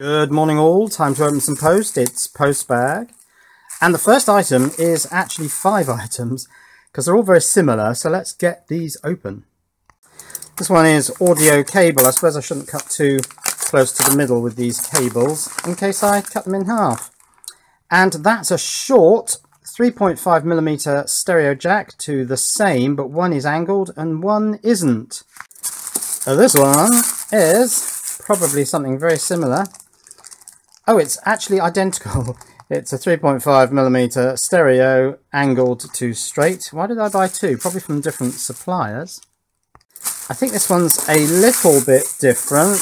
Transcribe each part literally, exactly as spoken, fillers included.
Good morning all, time to open some post. It's post bag. And the first item is actually five items because they're all very similar. So let's get these open. This one is audio cable. I suppose I shouldn't cut too close to the middle with these cables in case I cut them in half. And that's a short three point five millimeter stereo jack to the same, but one is angled and one isn't. So this one is probably something very similar. Oh, it's actually identical. It's a three point five millimeter stereo angled to straight. Why did I buy two? Probably from different suppliers. I think this one's a little bit different.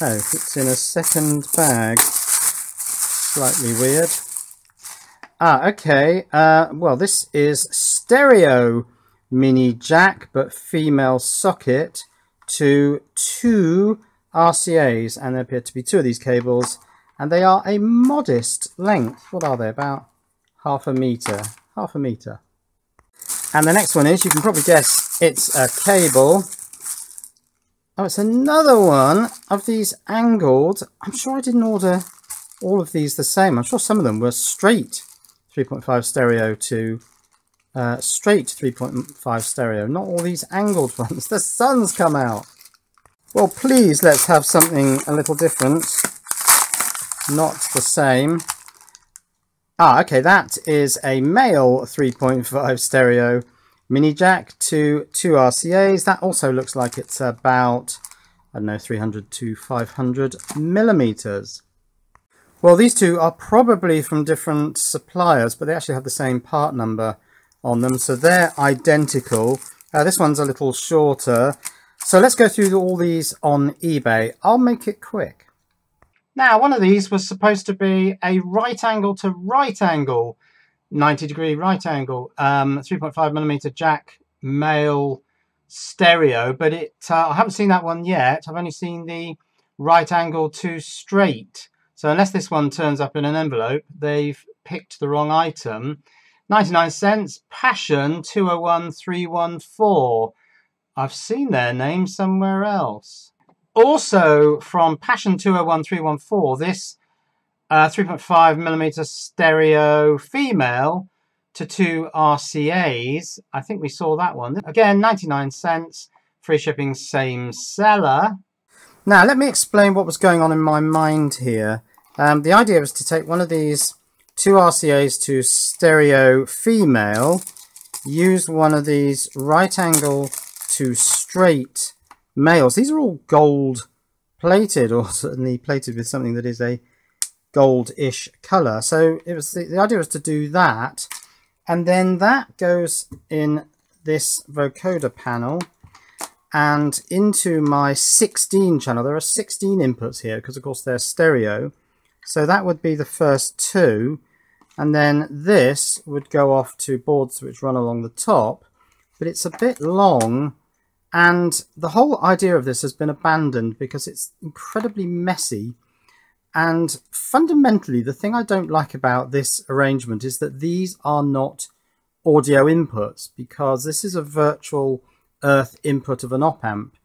Oh, it's in a second bag. Slightly weird. Ah, okay. Uh, well, this is stereo mini jack, but female socket to two R C As, and there appear to be two of these cables, and they are a modest length. What are they, about half a metre? Half a metre. And the next one is, you can probably guess, it's a cable. Oh, it's another one of these angled. I'm sure I didn't order all of these the same. I'm sure some of them were straight three point five stereo to uh, straight three point five stereo, not all these angled ones. The sun's come out. Well, please, let's have something a little different, not the same. Ah, okay, that is a male three point five stereo mini jack to two R C As. That also looks like it's about, I don't know, three hundred to five hundred millimeters. Well, these two are probably from different suppliers, but they actually have the same part number on them, so they're identical. Uh, this one's a little shorter. So let's go through all these on eBay. I'll make it quick. Now, one of these was supposed to be a right angle to right angle, ninety degree right angle, um, three point five millimeter jack male stereo, but it uh, I haven't seen that one yet. I've only seen the right angle to straight. So unless this one turns up in an envelope, they've picked the wrong item. ninety-nine cents, Passion two oh one three one four. I've seen their name somewhere else. Also from Passion two oh one three one four, this uh, three point five millimeter stereo female to two R C As. I think we saw that one. Again, ninety-nine cents, free shipping, same seller. Now, let me explain what was going on in my mind here. Um, the idea was to take one of these two R C As to stereo female, use one of these right angle to straight males. These are all gold plated, or certainly plated with something that is a goldish colour. So it was the, the idea was to do that, and then that goes in this vocoder panel and into my sixteen channel. There are sixteen inputs here because of course they're stereo, so that would be the first two, and then this would go off to boards which run along the top, but it's a bit long. And the whole idea of this has been abandoned because it's incredibly messy. And fundamentally, the thing I don't like about this arrangement is that these are not audio inputs, because this is a virtual earth input of an op-amp.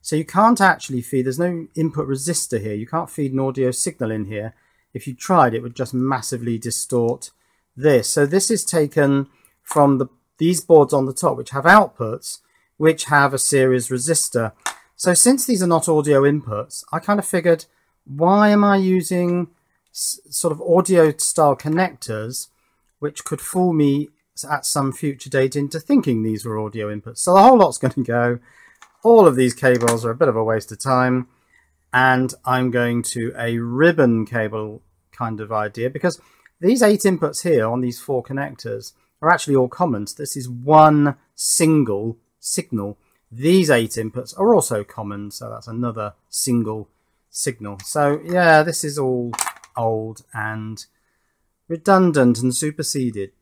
So you can't actually feed, there's no input resistor here. You can't feed an audio signal in here. If you tried, it would just massively distort this. So this is taken from the, these boards on the top, which have outputs, which have a series resistor. So since these are not audio inputs, I kind of figured, why am I using sort of audio style connectors, which could fool me at some future date into thinking these were audio inputs? So the whole lot's going to go. All of these cables are a bit of a waste of time. And I'm going to a ribbon cable kind of idea, because these eight inputs here on these four connectors are actually all common. So this is one single signal. These eight inputs are also common, so that's another single signal. So yeah, this is all old and redundant and superseded.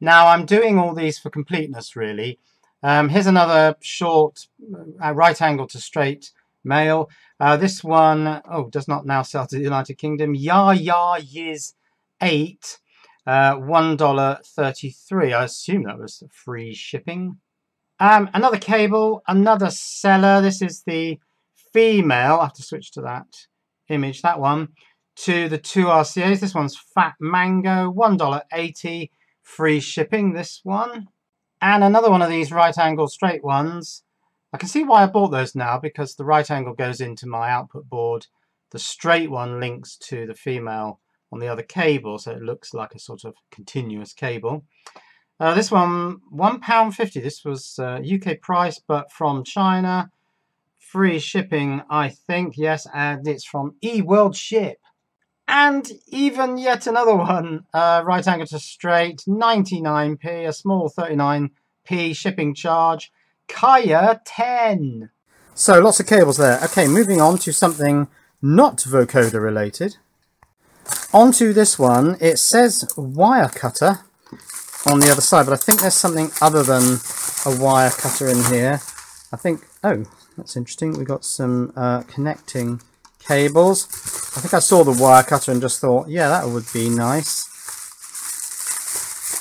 Now I'm doing all these for completeness, really. Um, here's another short uh, right angle to straight male. Uh, this one, oh, does not now sell to the United Kingdom. Yah Yah Yiz eight. Uh, one dollar thirty-three. I assume that was free shipping. Um, another cable, another seller. This is the female. I have to switch to that image, that one, to the two R C As. This one's Fat Mango, one dollar eighty, free shipping, this one. And another one of these right angle straight ones. I can see why I bought those now, because the right angle goes into my output board. The straight one links to the female on the other cable, so it looks like a sort of continuous cable. Uh, this one, one pound fifty. This was uh, U K price, but from China. Free shipping, I think, yes, and it's from eWorldShip. And even yet another one, uh, right angle to straight, ninety-nine p, a small thirty-nine p shipping charge, Kaya ten. So lots of cables there. Okay, moving on to something not vocoder related. Onto this one, it says wire cutter on the other side, but I think there's something other than a wire cutter in here. I think, oh, that's interesting. We've got some uh, connecting cables. I think I saw the wire cutter and just thought, yeah, that would be nice.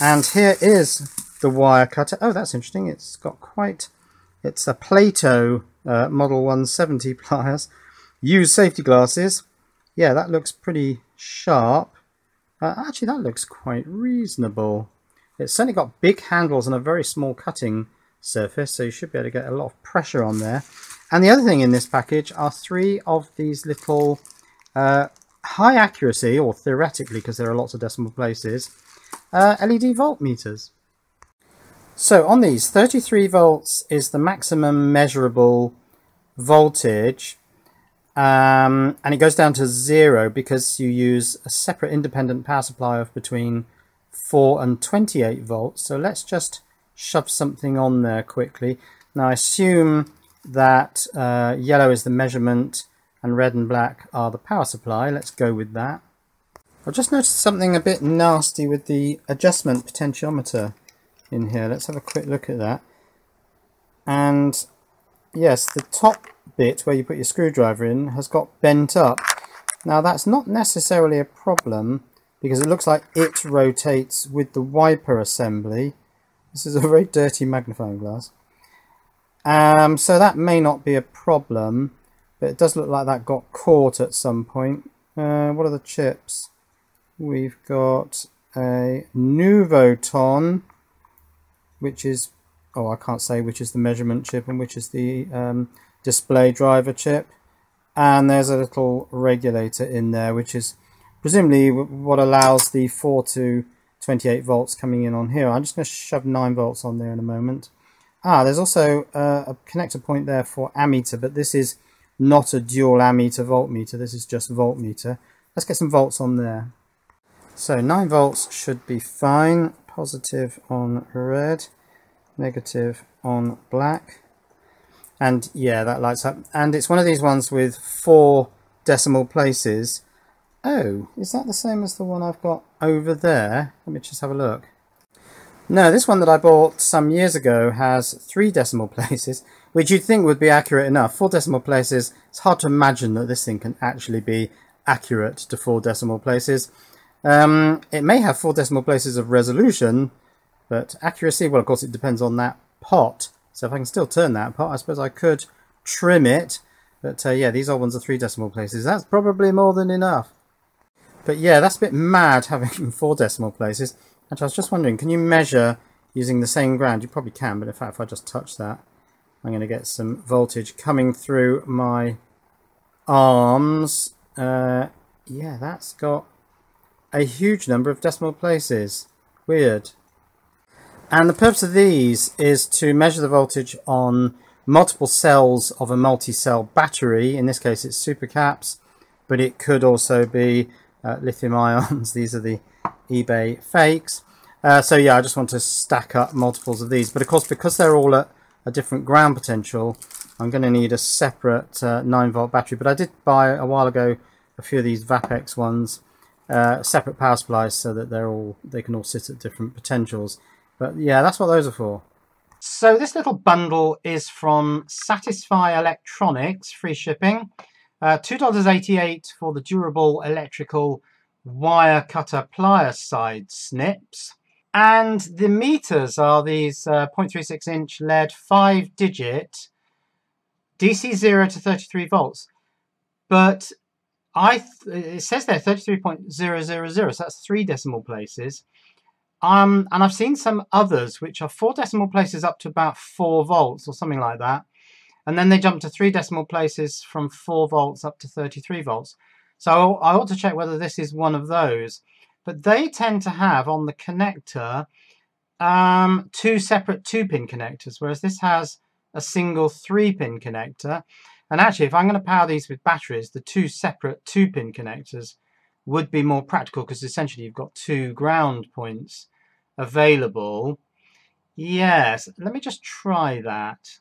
And here is the wire cutter. Oh, that's interesting. It's got quite, it's a Plato uh, model one seventy pliers. Use safety glasses. Yeah, that looks pretty sharp. Uh, actually, that looks quite reasonable. It's certainly got big handles and a very small cutting surface, so you should be able to get a lot of pressure on there. And the other thing in this package are three of these little uh, high accuracy, or theoretically because there are lots of decimal places, uh, L E D voltmeters. So on these, thirty-three volts is the maximum measurable voltage, um, and it goes down to zero because you use a separate independent power supply of between four and twenty-eight volts. So let's just shove something on there quickly. Now I assume that uh, yellow is the measurement and red and black are the power supply. Let's go with that. I've just noticed something a bit nasty with the adjustment potentiometer in here. Let's have a quick look at that. And yes, the top bit where you put your screwdriver in has got bent up. Now that's not necessarily a problem because it looks like it rotates with the wiper assembly. This is a very dirty magnifying glass. Um, so that may not be a problem, but it does look like that got caught at some point. Uh, what are the chips? We've got a Nuvoton, which is, oh, I can't say which is the measurement chip and which is the um, display driver chip. And there's a little regulator in there, which is presumably what allows the four to twenty-eight volts coming in on here. I'm just going to shove nine volts on there in a moment. Ah, there's also uh, a connector point there for ammeter, but this is not a dual ammeter voltmeter, this is just voltmeter. Let's get some volts on there. So nine volts should be fine. Positive on red, negative on black. And yeah, that lights up. And it's one of these ones with four decimal places. Oh, is that the same as the one I've got over there? Let me just have a look. No, this one that I bought some years ago has three decimal places, which you'd think would be accurate enough. Four decimal places, it's hard to imagine that this thing can actually be accurate to four decimal places. Um, it may have four decimal places of resolution, but accuracy, well, of course, it depends on that pot. So if I can still turn that pot, I suppose I could trim it. But uh, yeah, these old ones are three decimal places. That's probably more than enough. But yeah, that's a bit mad having four decimal places. Actually, I was just wondering, can you measure using the same ground? You probably can, but in fact, if I just touch that, I'm going to get some voltage coming through my arms. Uh, yeah, that's got a huge number of decimal places. Weird. And the purpose of these is to measure the voltage on multiple cells of a multi-cell battery. In this case, it's supercaps, but it could also be uh, lithium ions. These are the eBay fakes. Uh, so yeah, I just want to stack up multiples of these, but of course because they're all at a different ground potential, I'm going to need a separate uh, nine volt battery. But I did buy a while ago a few of these Vapex ones, uh, separate power supplies, so that they're all they can all sit at different potentials. But yeah, that's what those are for. So this little bundle is from Satisfy Electronics, free shipping, uh, two dollars eighty-eight for the durable electrical wire cutter plier side snips, and the meters are these uh, zero point three six inch L E D five digit D C zero to thirty-three volts. But I th it says there thirty-three point zero zero zero, so that's three decimal places. Um, and I've seen some others which are four decimal places up to about four volts or something like that. And then they jump to three decimal places from four volts up to thirty-three volts. So I ought to check whether this is one of those. But they tend to have on the connector um, two separate two-pin connectors, whereas this has a single three-pin connector. And actually, if I'm going to power these with batteries, the two separate two-pin connectors would be more practical because essentially you've got two ground points available. Yes, let me just try that.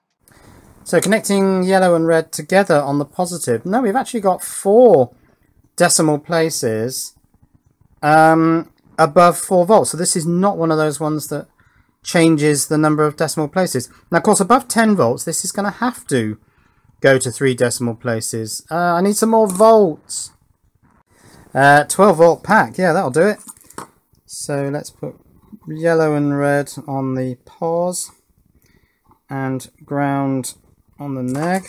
So connecting yellow and red together on the positive. No, we've actually got four decimal places um, above four volts. So this is not one of those ones that changes the number of decimal places. Now, of course, above ten volts, this is going to have to go to three decimal places. Uh, I need some more volts. Uh, twelve volt pack. Yeah, that'll do it. So let's put yellow and red on the pause and ground on the neg,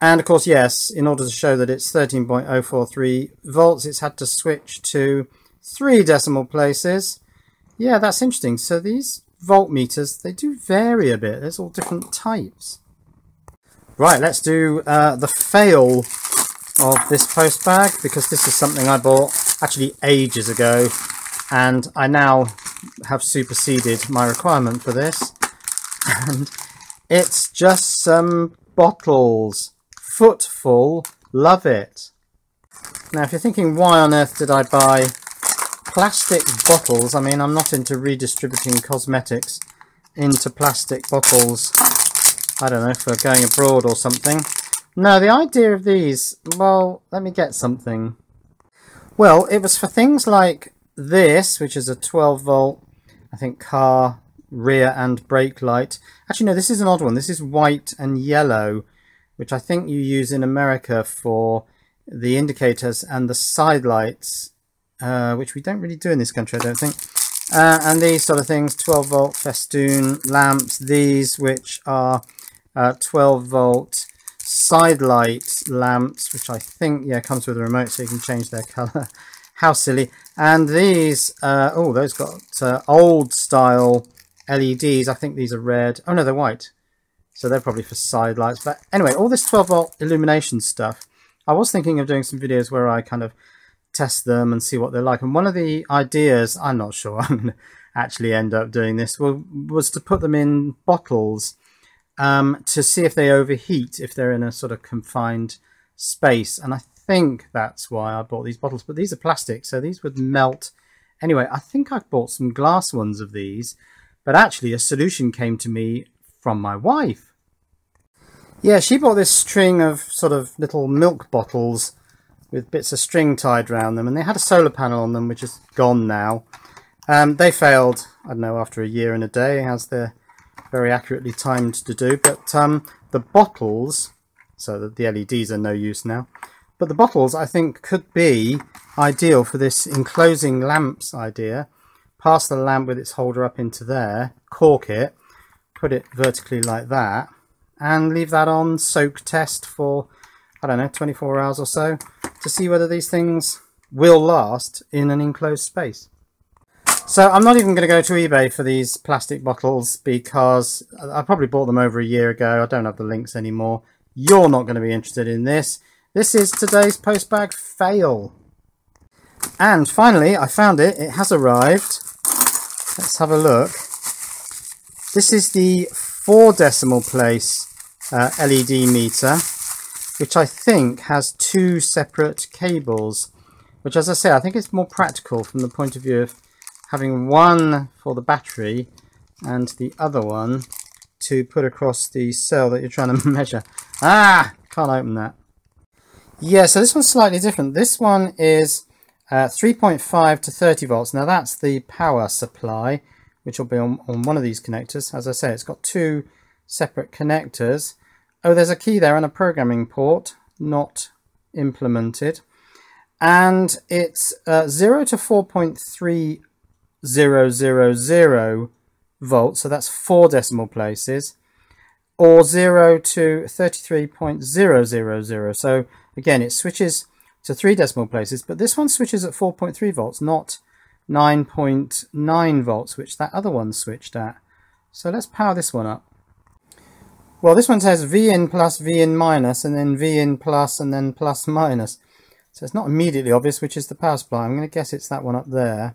and of course, yes, in order to show that it's thirteen point zero four three volts, it's had to switch to three decimal places. Yeah, that's interesting. So these voltmeters, they do vary a bit. There's all different types. Right, let's do uh, the fail of this post bag, because this is something I bought actually ages ago, and I now have superseded my requirement for this. And it's just some bottles, foot full, love it. Now, if you're thinking, why on earth did I buy plastic bottles? I mean, I'm not into redistributing cosmetics into plastic bottles, I don't know, for going abroad or something. No, the idea of these, well, let me get something. Well, it was for things like this, which is a twelve volt, I think, car rear and brake light. Actually, no, this is an odd one. This is white and yellow, which I think you use in America for the indicators and the side lights, uh, which we don't really do in this country, I don't think. Uh, and these sort of things, twelve volt festoon lamps, these which are uh, twelve volt side light lamps, which I think, yeah, comes with a remote so you can change their colour. How silly. And these, uh, oh, those got uh, old style L E Ds. I think these are red. Oh no, they're white. So they're probably for side lights. But anyway, all this twelve volt illumination stuff. I was thinking of doing some videos where I kind of test them and see what they're like. And one of the ideas, I'm not sure I'm going to actually end up doing this, was to put them in bottles um, to see if they overheat if they're in a sort of confined space. And I think that's why I bought these bottles. But these are plastic, so these would melt. Anyway, I think I've bought some glass ones of these. But actually a solution came to me from my wife. Yeah, she bought this string of sort of little milk bottles with bits of string tied around them, and they had a solar panel on them, which is gone now. Um, they failed, I don't know, after a year and a day, as they're very accurately timed to do. But um, the bottles, so that the L E Ds are no use now, but the bottles I think could be ideal for this enclosing lamps idea. Pass the lamp with its holder up into there, cork it, put it vertically like that, and leave that on soak test for, I don't know, twenty-four hours or so to see whether these things will last in an enclosed space. So I'm not even going to go to eBay for these plastic bottles because I probably bought them over a year ago. I don't have the links anymore. You're not going to be interested in this. This is today's post bag fail. And finally, I found it. It has arrived. Let's have a look. This is the four decimal place uh, L E D meter, which I think has two separate cables, which, as I say, I think it's more practical from the point of view of having one for the battery and the other one to put across the cell that you're trying to measure. Ah, can't open that. Yeah, so this one's slightly different. This one is Uh, three point five to thirty volts. Now that's the power supply, which will be on, on one of these connectors. As I say, it's got two separate connectors. Oh, there's a key there and a programming port, not implemented. And it's uh, zero to four point three zero zero zero volts, so that's four decimal places, or zero to thirty-three point zero zero zero. So again, it switches to three decimal places, but this one switches at four point three volts, not nine point nine volts, which that other one switched at. So let's power this one up. Well, this one says V in plus, V in minus, and then V in plus, and then plus minus. So it's not immediately obvious which is the power supply. I'm going to guess it's that one up there.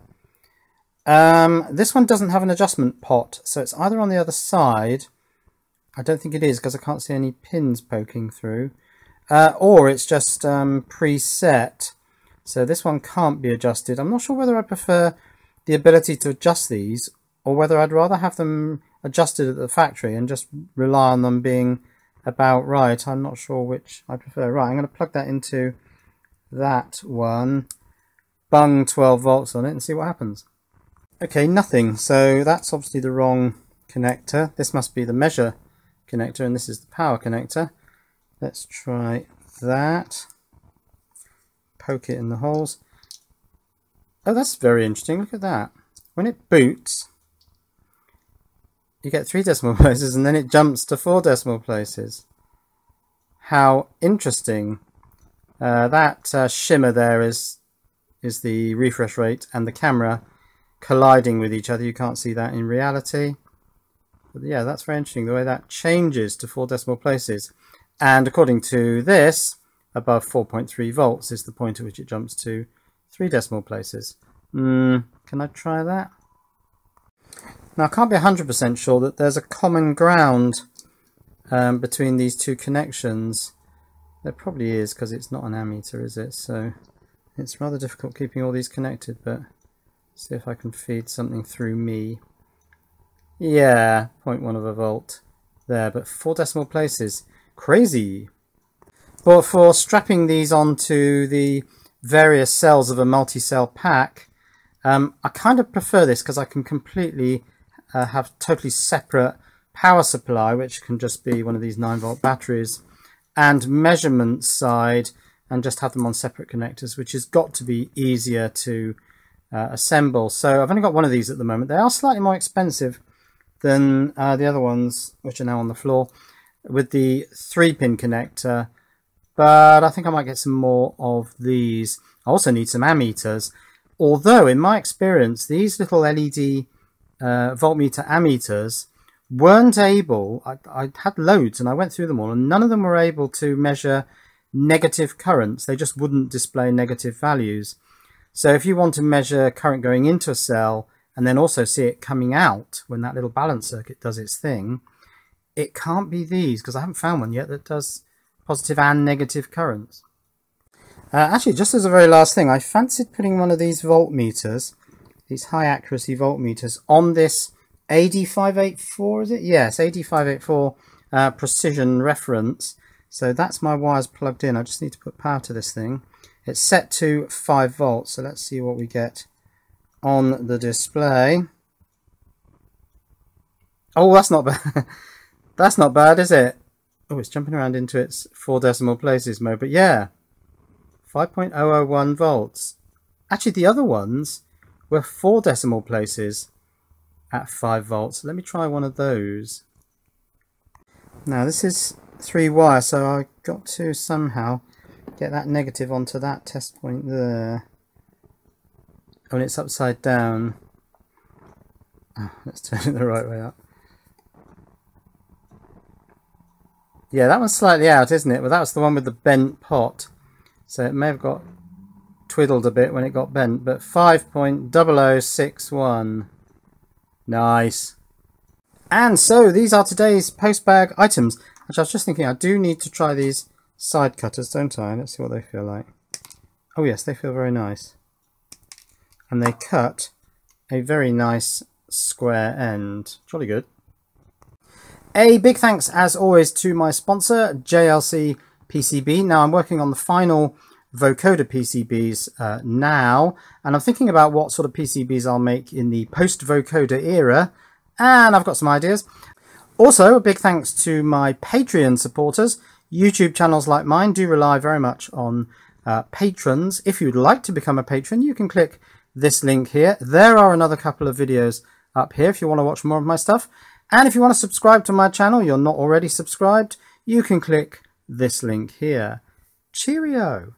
Um, this one doesn't have an adjustment pot, so it's either on the other side. I don't think it is because I can't see any pins poking through. Uh, or it's just um, preset. So this one can't be adjusted. I'm not sure whether I prefer the ability to adjust these or whether I'd rather have them adjusted at the factory and just rely on them being about right. I'm not sure which I prefer. Right, I'm going to plug that into that one, bung twelve volts on it and see what happens. Okay, nothing. So that's obviously the wrong connector. This must be the measure connector and this is the power connector. Let's try that. Poke it in the holes. Oh, that's very interesting. Look at that. When it boots, you get three decimal places and then it jumps to four decimal places. How interesting. Uh, that uh, shimmer there is is the refresh rate and the camera colliding with each other. You can't see that in reality. But yeah, that's very interesting, the way that changes to four decimal places. And according to this, above four point three volts is the point at which it jumps to three decimal places. Mm, can I try that? Now, I can't be one hundred percent sure that there's a common ground um, between these two connections. There probably is, because it's not an ammeter, is it? So it's rather difficult keeping all these connected, but see if I can feed something through me. Yeah, zero point one of a volt there, but four decimal places. Crazy! But for strapping these onto the various cells of a multi-cell pack, Um, I kind of prefer this because I can completely uh, have totally separate power supply, which can just be one of these nine volt batteries, and measurement side, and just have them on separate connectors, which has got to be easier to uh, assemble. So I've only got one of these at the moment. They are slightly more expensive than uh, the other ones, which are now on the floor, with the three pin connector, but I think I might get some more of these. I also need some ammeters. Although, in my experience, these little L E D uh, voltmeter ammeters weren't able, I, I had loads and I went through them all, and none of them were able to measure negative currents. They just wouldn't display negative values. So if you want to measure current going into a cell and then also see it coming out when that little balance circuit does its thing, it can't be these, because I haven't found one yet that does positive and negative currents. Uh, actually, just as a very last thing, I fancied putting one of these voltmeters, these high accuracy voltmeters, on this A D five eighty-four, is it? Yes, A D five eighty-four uh, precision reference. So that's my wires plugged in. I just need to put power to this thing. It's set to five volts, so let's see what we get on the display. Oh, that's not bad. That's not bad, is it? Oh, it's jumping around into its four decimal places mode, but yeah. five point zero zero one volts. Actually, the other ones were four decimal places at five volts. Let me try one of those. Now, this is three wire, so I got to somehow get that negative onto that test point there. Oh, and it's upside down. Oh, let's turn it the right way up. Yeah, that one's slightly out, isn't it? Well, that was the one with the bent pot. So it may have got twiddled a bit when it got bent, but five point zero zero six one. Nice. And so these are today's post bag items. Which I was just thinking, I do need to try these side cutters, don't I? Let's see what they feel like. Oh yes, they feel very nice. And they cut a very nice square end. Jolly good. A big thanks, as always, to my sponsor, J L C P C B. Now I'm working on the final vocoder P C Bs uh, now, and I'm thinking about what sort of P C Bs I'll make in the post-vocoder era, and I've got some ideas. Also, a big thanks to my Patreon supporters. YouTube channels like mine do rely very much on uh, patrons. If you'd like to become a patron, you can click this link here. There are another couple of videos up here if you want to watch more of my stuff. And if you want to subscribe to my channel, you're not already subscribed, you can click this link here. Cheerio!